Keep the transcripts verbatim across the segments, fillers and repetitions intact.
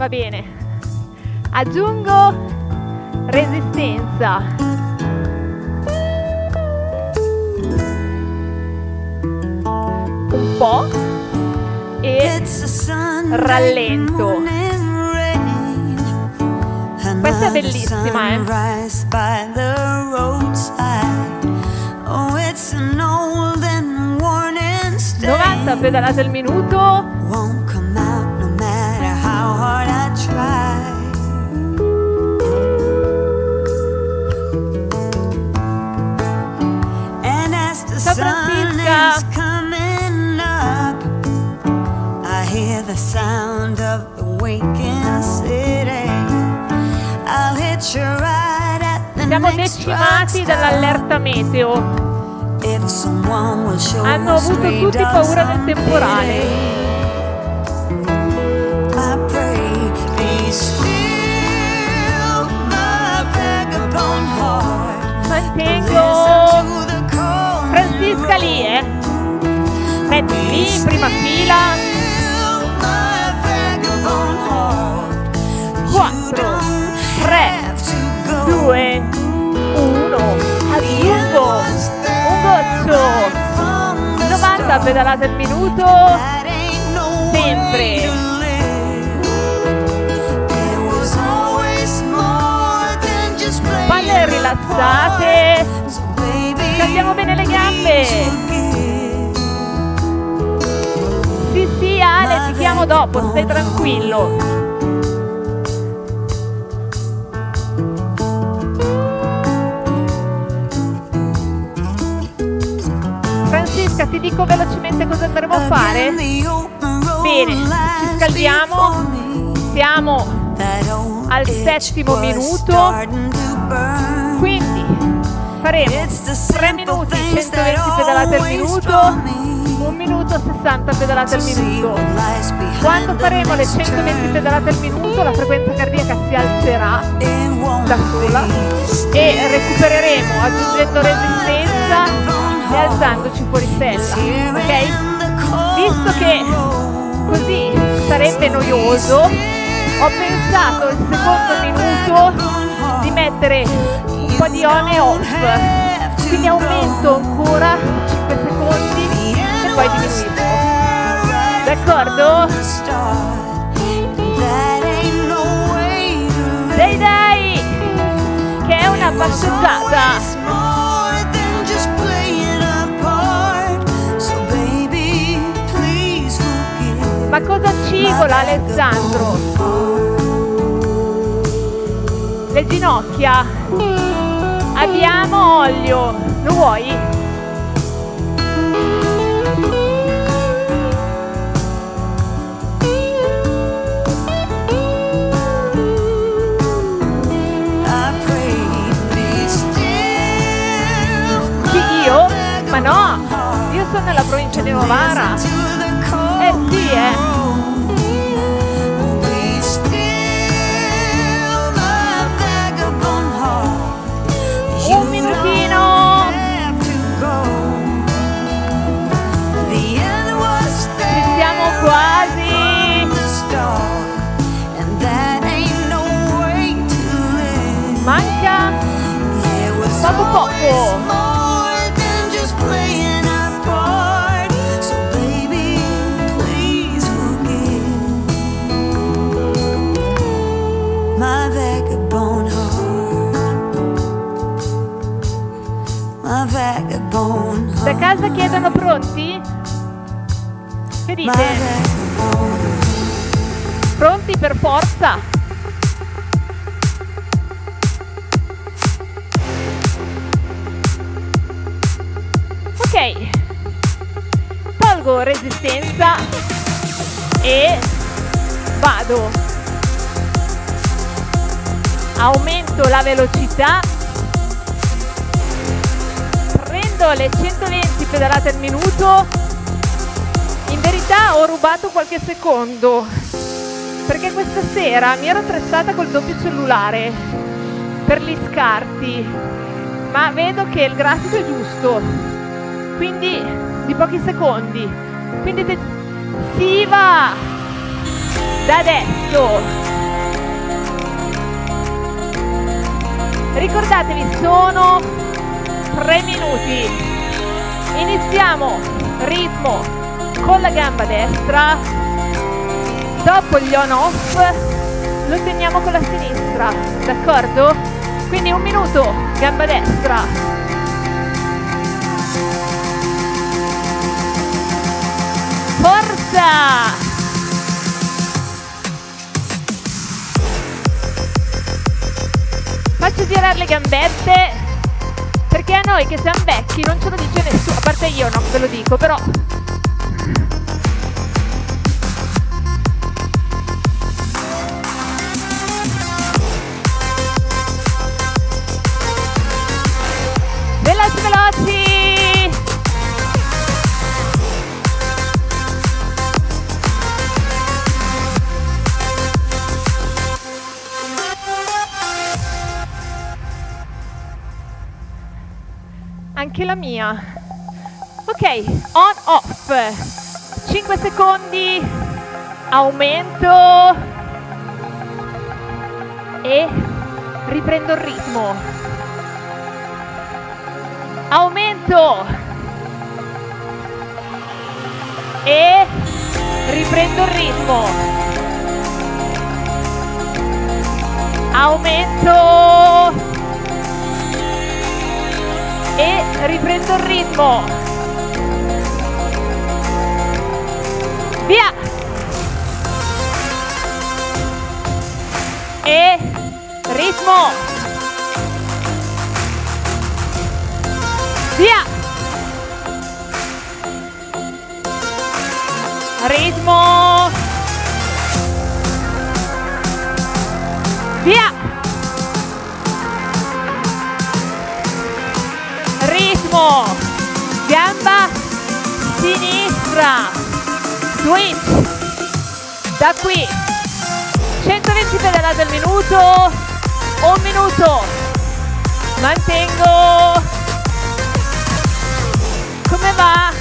va bene, aggiungo resistenza, un po' e rallento. Questa è bellissima, eh? novanta pedalate al minuto. Ciao Francisca. Siamo decimati dall'allerta meteo. Hanno avuto tutti paura del temporale. Mantengo Francisca lì, eh. Metti lì in prima fila. Quattro, tre, due, uno. Aggiungo novanta pedalate al minuto, sempre. Palle rilassate, scaldiamo bene le gambe. Sì, sì, Ale, ti chiamo dopo, stai tranquillo. Francesca, ti dico velocemente cosa andremo a fare? Bene, ci scaldiamo, siamo al settimo minuto, quindi faremo tre minuti centoventi pedalate al minuto, un minuto sessanta pedalate al minuto. Quando faremo le centoventi pedalate al minuto, la frequenza cardiaca si alzerà da sola e recupereremo aggiungendo resistenza e alzandoci fuori stella, ok? Visto che così sarebbe noioso, ho pensato il secondo minuto di mettere un po' di on e off, quindi aumento ancora cinque secondi e poi diminuisco, d'accordo? Dai dai, che è una passeggiata! Ma cosa civola, Alessandro? Le ginocchia. Abbiamo olio, lo vuoi? Sì, io? Ma no! Io sono nella provincia di Novara. Eh sì, eh! Un minutino! Ci siamo quasi! Manca poco poco! Da casa chiedono pronti? Che dite? Pronti per forza? Ok, tolgo resistenza e vado, aumento la velocità, le centoventi pedalate al minuto. In verità ho rubato qualche secondo perché questa sera mi ero attrezzata col doppio cellulare per gli scarti, ma vedo che il grafico è giusto, quindi di pochi secondi, quindi si va da adesso. ricordatevi, sono tre minuti. Iniziamo ritmo con la gamba destra, dopo gli on off lo teniamo con la sinistra, d'accordo? Quindi un minuto gamba destra, forza! Faccio girare le gambette, perché a noi che siamo vecchi non ce lo dice nessuno, a parte io non ve lo dico, però veloci veloci. Anche la mia. Ok, on off, cinque secondi, aumento e riprendo il ritmo, aumento e riprendo il ritmo, aumento e riprendo il ritmo, via, e ritmo, via, ritmo, via, gamba sinistra, switch. Da qui centoventi pedalate al minuto, un minuto mantengo. Come va?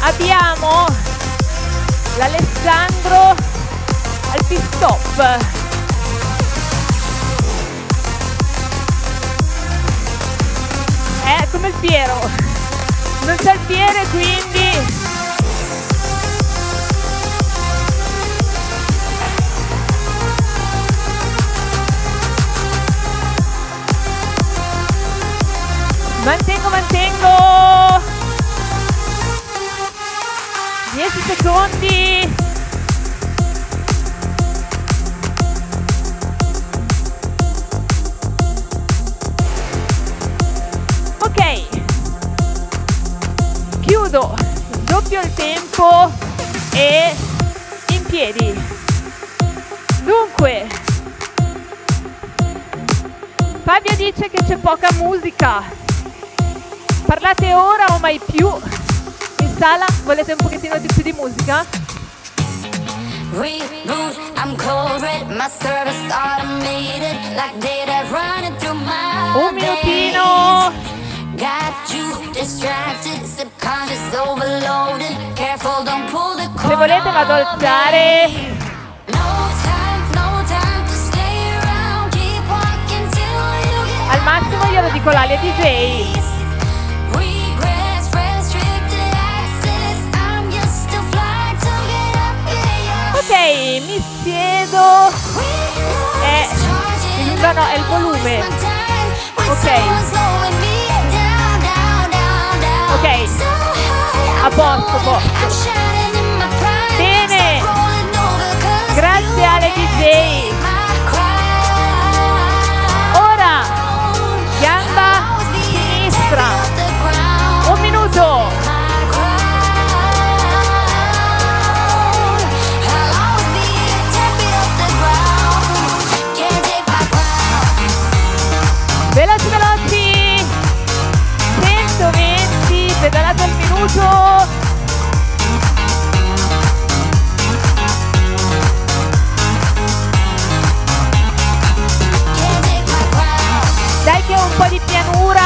Abbiamo l'Alessandro al pit stop. Come il Piero, non c'è il Piero, quindi mantengo mantengo dieci secondi. Doppio il tempo e in piedi. Dunque, Fabio dice che c'è poca musica. Parlate ora o mai più? In sala volete un pochettino di più di musica? Un minutino. Se volete vado ad alzare. Al massimo glielo dico l'Alia D J. Ok, mi siedo. È il, no, è il volume. Ok. Ok, a posto, a posto. Bene, grazie alle D J. Ora, gamba sinistra, un minuto. Veloci, veloci. Pedalate al minuto, dai che un po' di pianura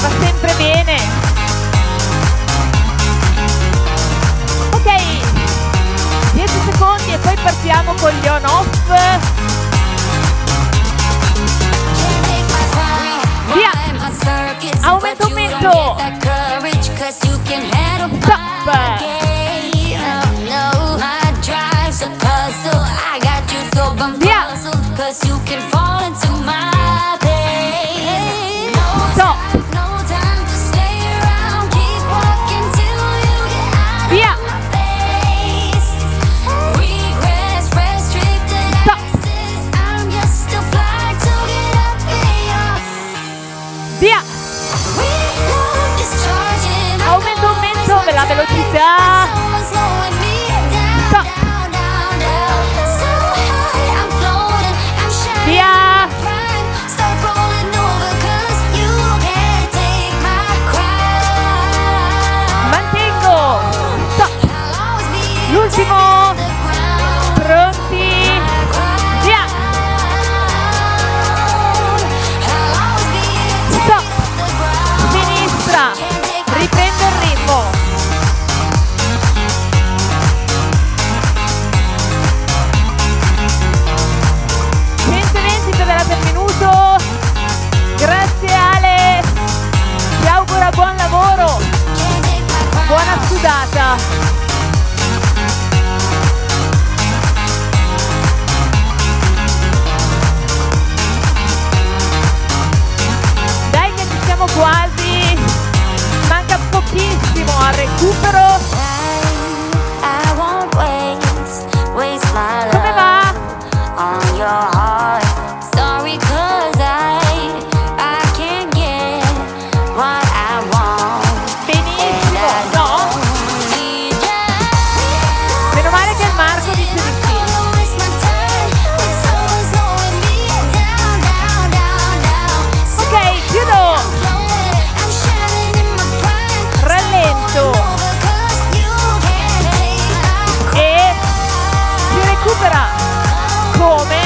va sempre bene. Ok, Quasi, manca pochissimo al recupero. Come va? Benissimo, no? Meno male che il Marco dice di sì. Ok, chiudo. Come?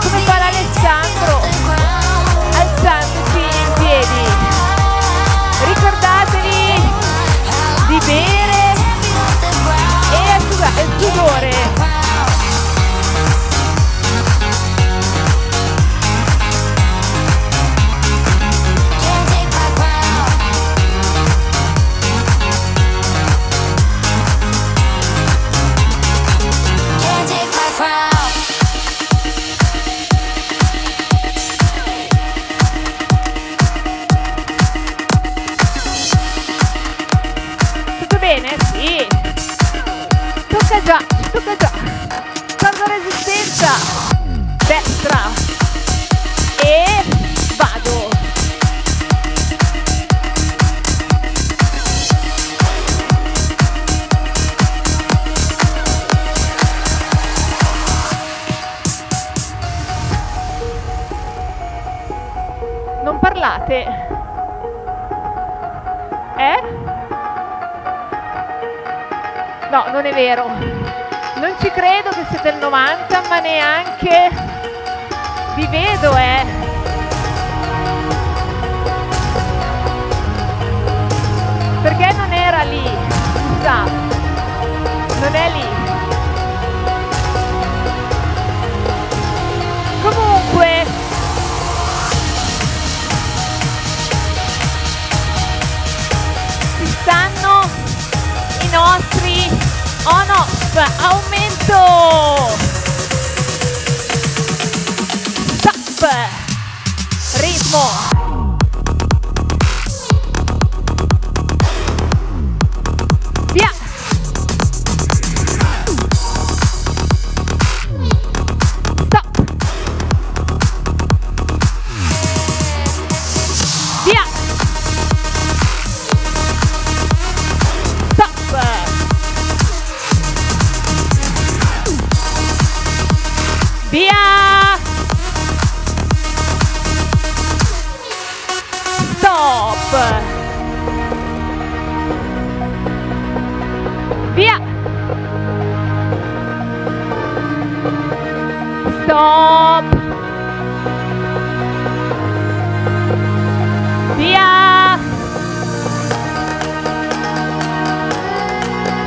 Come fa l'Alessandro, alzandosi in piedi. Ricordatevi di bere e asciugare il sudore. Sì, tocca già, tocca già, torno resistenza, destra e vado, non parlate, eh? No, non è vero, non ci credo che siete il novanta, ma neanche vi vedo, eh. Perché non era lì, mi sa, non è lì. Comunque, ci stanno i nostri on off, aumento, stop, ritmo. Via! Stop! Via!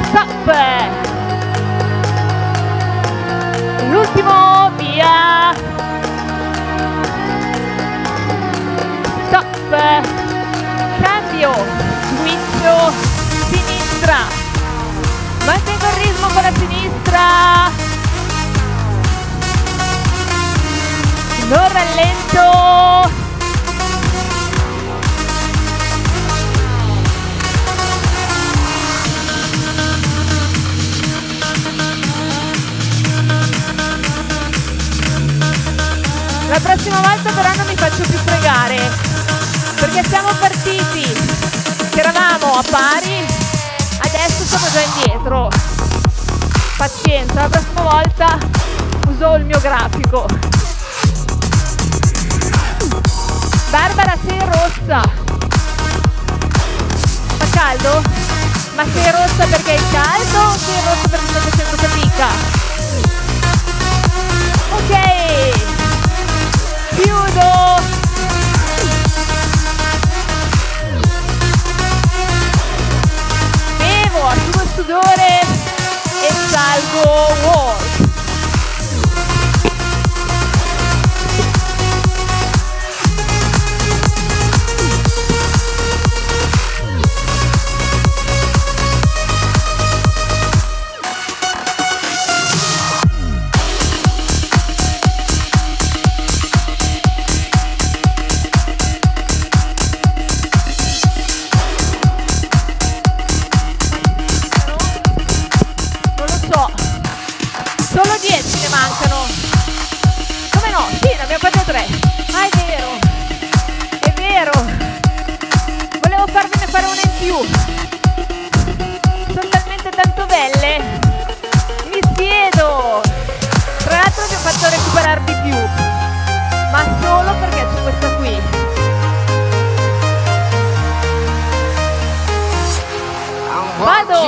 Stop! L'ultimo, via! Stop! Switch sinistra, mantengo il ritmo con la sinistra, non rallento, la prossima volta però non mi faccio più fregare, perché siamo partiti che eravamo a pari, adesso siamo indietro. Pazienza, la prossima volta uso il mio grafico. Barbara, sei rossa. Fa caldo? Ma sei rossa perché è caldo o sei rossa perché stai facendo fatica? Ok, chiudo. Sudore e salgo walk. Solo dieci ne mancano. Come no? Sì, ne abbiamo fatto tre. Ah, è vero. È vero. Volevo farvene fare una in più. Sono talmente tanto belle. Mi siedo. Tra l'altro vi ho fatto recuperarvi più. Ma solo perché c'è questa qui. Vado.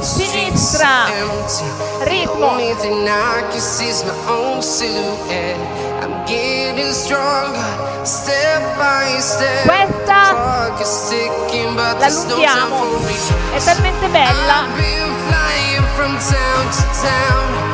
Sinistra. Ritmo. Questa l'allunghiamo. È talmente bella. Mantengo.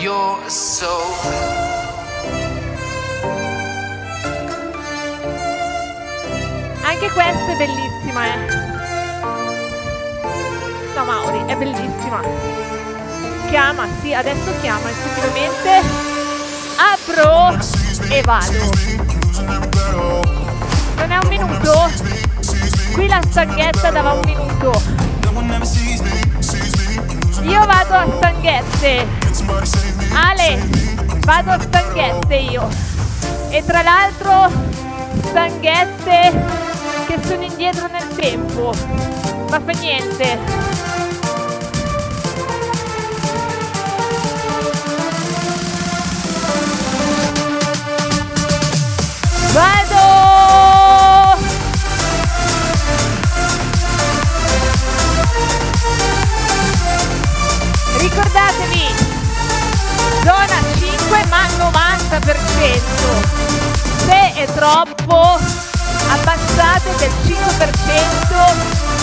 Your soul. anche questa è bellissima, eh. No, Mauri, è bellissima. Chiama, sì, adesso chiama, effettivamente. Apro e vado. Non è un minuto? Qui la stanghetta dava un minuto. Io vado a stanghette. Ale, vado a stanghette io. E tra l'altro... stanghette che sono indietro nel tempo, ma fa niente. Vado! Ricordatevi, zona cinque ma novanta per cento. Se è troppo abbassate del cinque per cento,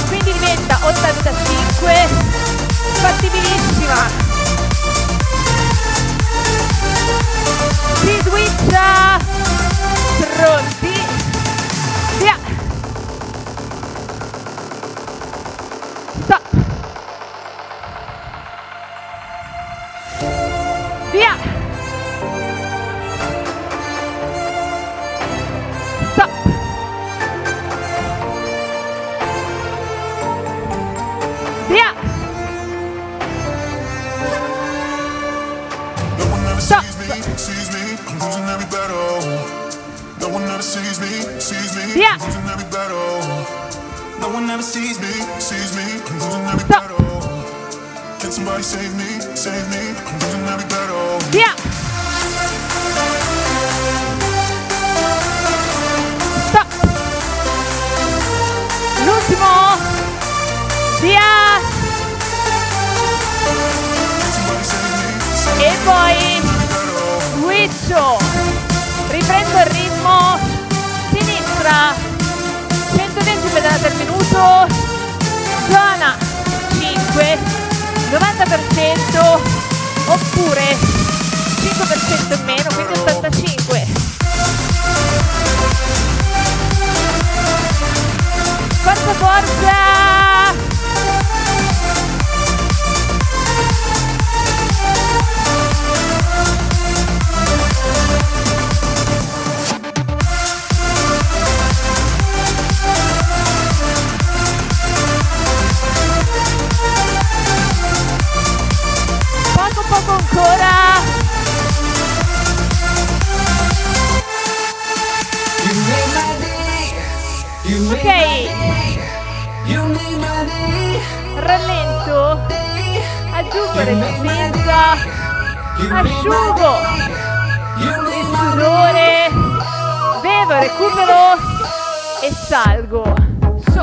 quindi diventa ottantacinque, fattibilissima. Si switcha, pronti, via, stop, via. Via. Stop. Via. Stop. L'ultimo. Via. E poi switcho. Riprendo il ritmo. centoventi pedalate al minuto, zona cinque, novanta per cento oppure cinque per cento in meno, quindi ottantacinque. Forza, forza! Poco ancora. Ok, rallento, aggiungo resistenza, asciugo il sudore, bevo, recupero e salgo. So.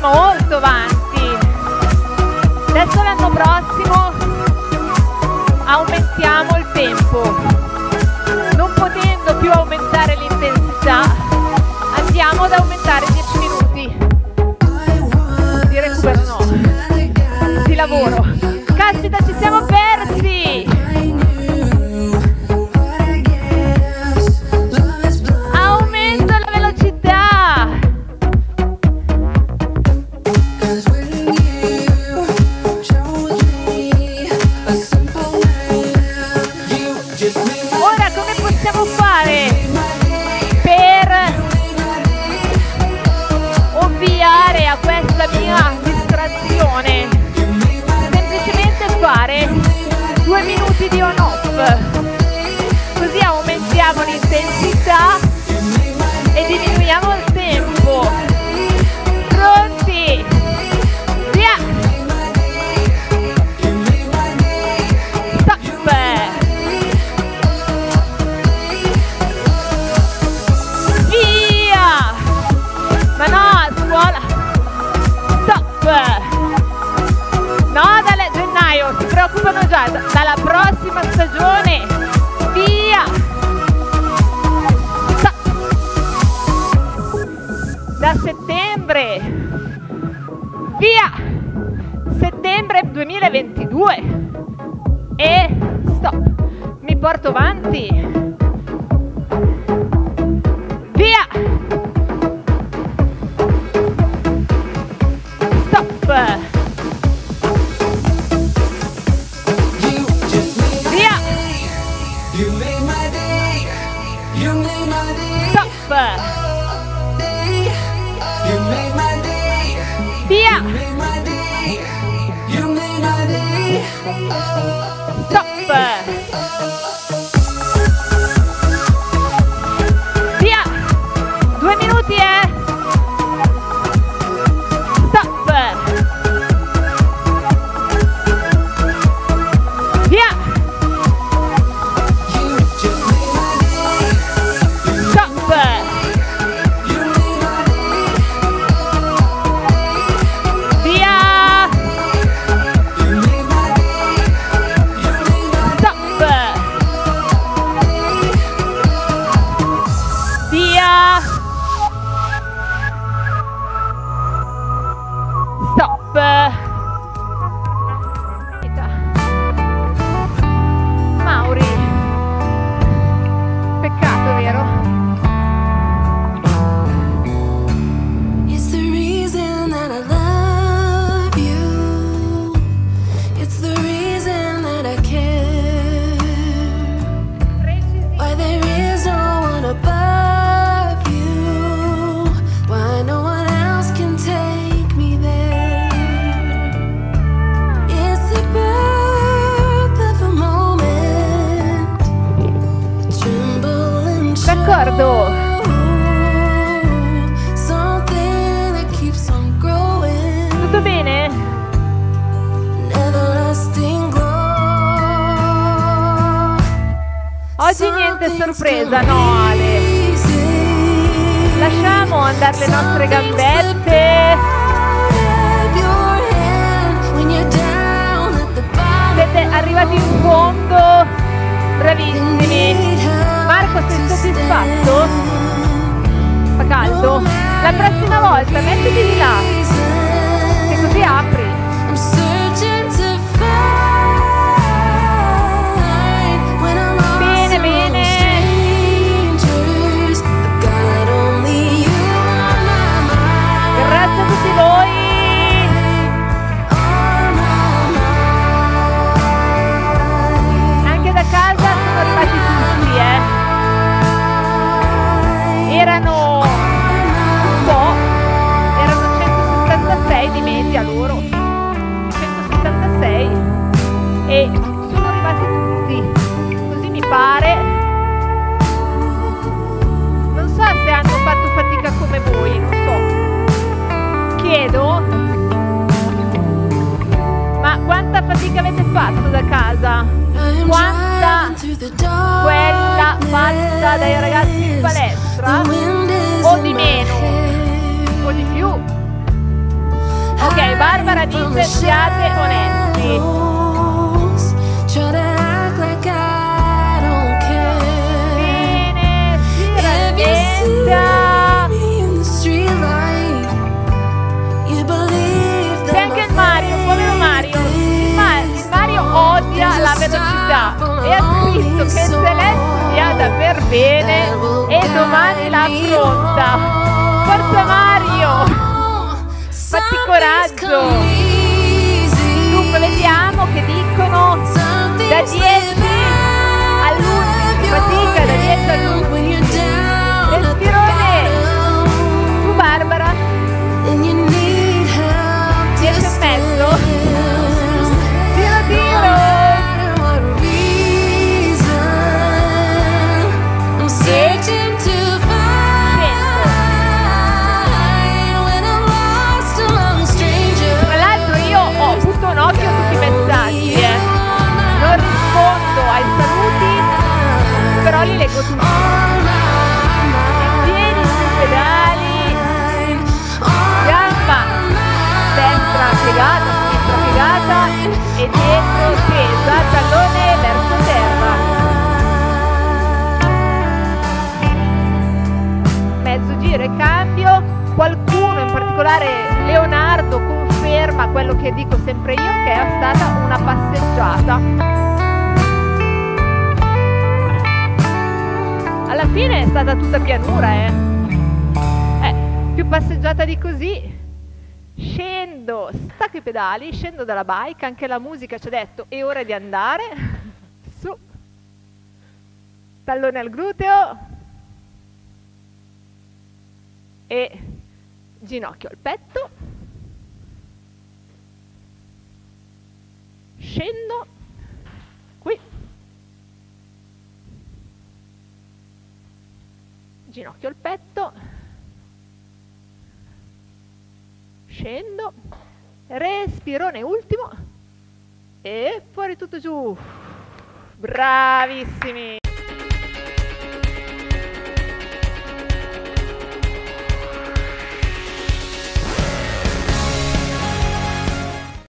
Molto avanti. Adesso l'anno prossimo aumentiamo il tempo, non potendo più aumentare l'intensità andiamo ad aumentare dieci minuti di recupero, no, di lavoro. Caspita, ci siamo persi. Ora come possiamo fare per da, dalla prossima stagione. Via! Sa. Da settembre. Via! Settembre duemilaventidue. E stop. Mi porto avanti. Via! Stop! Via! Stop! Via! Due minuti, eh! Stop! Via! Stop! Mauri, peccato, vero? It's the reason that I love you. It's the reason that I care. Why there is no one above you. Why no one else can take. D'accordo. Tutto bene? Oggi niente sorpresa, no Ale? Lasciamo andare le nostre gambette. Siete arrivati in fondo, bravissimi. Marco, sei soddisfatto? Fa caldo? La prossima volta mettiti di là, che così apri. Bene, bene. Grazie a tutti voi. Anche da casa sono arrivati tutti, eh. Erano un po', erano centosettantasei di media loro, centosettantasei, e sono arrivati tutti, così mi pare. Non so se hanno fatto fatica come voi, non so, chiedo, ma quanta fatica avete fatto da casa? Quanta quella fatta dai ragazzi in palestra? O di meno o di più. Ok, Barbara dice siate onesti. Bene, si raddenta. C'è anche il Mario, povero Mario. Ma il Mario odia la velocità e ha scritto che Celeste sia davvero bene e domani la affronta. Forza Mario, fatti coraggio. Dunque vediamo che dicono da dieci all'undici, fatica da dieci all'undici. Respirone, tu Barbara, dieci e mezzo, tiro tiro. Però li leggo tutti. Piedi sui pedali, gamba destra piegata, sinistra piegata e dietro tesa. mezzo, giro e cambio. Qualcuno, in particolare Leonardo, conferma quello che dico sempre io, che è stata una passeggiata. Alla fine è stata tutta pianura, eh. eh più passeggiata di così. Scendo, stacco i pedali, scendo dalla bike, anche la musica ci ha detto è ora di andare, su, tallone al gluteo e ginocchio al petto, scendo, qui, ginocchio al petto, scendo, respirone ultimo e fuori tutto giù, bravissimi!